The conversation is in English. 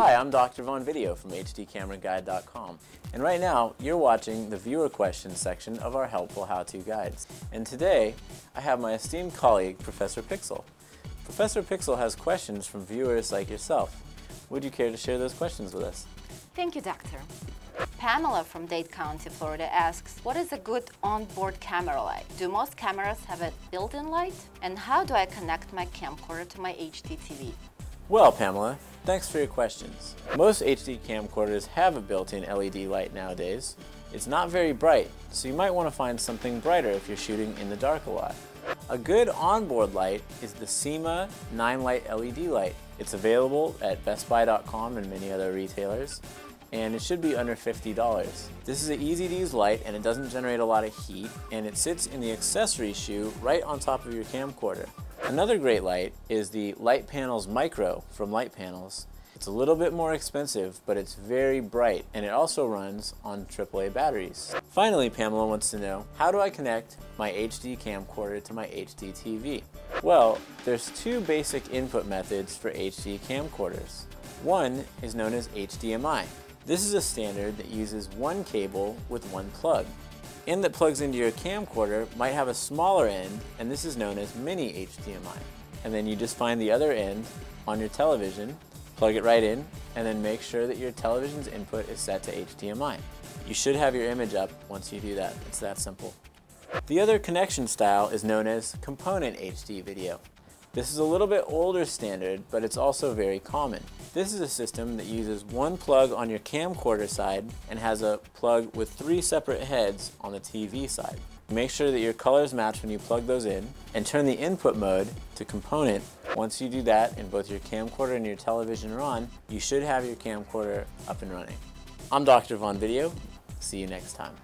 Hi, I'm Dr. Von Video from HDCameraGuide.com, and right now you're watching the viewer questions section of our helpful how-to guides. And today I have my esteemed colleague, Professor Pixel. Professor Pixel has questions from viewers like yourself. Would you care to share those questions with us? Thank you, Doctor. Pamela from Dade County, Florida asks, what is a good onboard camera light? Do most cameras have a built-in light? And how do I connect my camcorder to my HDTV? Well, Pamela, thanks for your questions. Most HD camcorders have a built-in LED light nowadays. It's not very bright, so you might want to find something brighter if you're shooting in the dark a lot. A good onboard light is the SEMA 9 Light LED light. It's available at BestBuy.com and many other retailers, and it should be under $50. This is an easy to use light, and it doesn't generate a lot of heat, and it sits in the accessory shoe right on top of your camcorder. Another great light is the Light Panels Micro from Light Panels. It's a little bit more expensive, but it's very bright, and it also runs on AAA batteries. Finally, Pamela wants to know, how do I connect my HD camcorder to my HD TV? Well, there's two basic input methods for HD camcorders. One is known as HDMI. This is a standard that uses one cable with one plug. The end that plugs into your camcorder might have a smaller end, and this is known as mini HDMI. And then you just find the other end on your television, plug it right in, and then make sure that your television's input is set to HDMI. You should have your image up once you do that. It's that simple. The other connection style is known as component HD video. This is a little bit older standard, but it's also very common. This is a system that uses one plug on your camcorder side and has a plug with three separate heads on the TV side. Make sure that your colors match when you plug those in, and turn the input mode to component. Once you do that, and both your camcorder and your television are on, you should have your camcorder up and running. I'm Dr. Von Video. See you next time.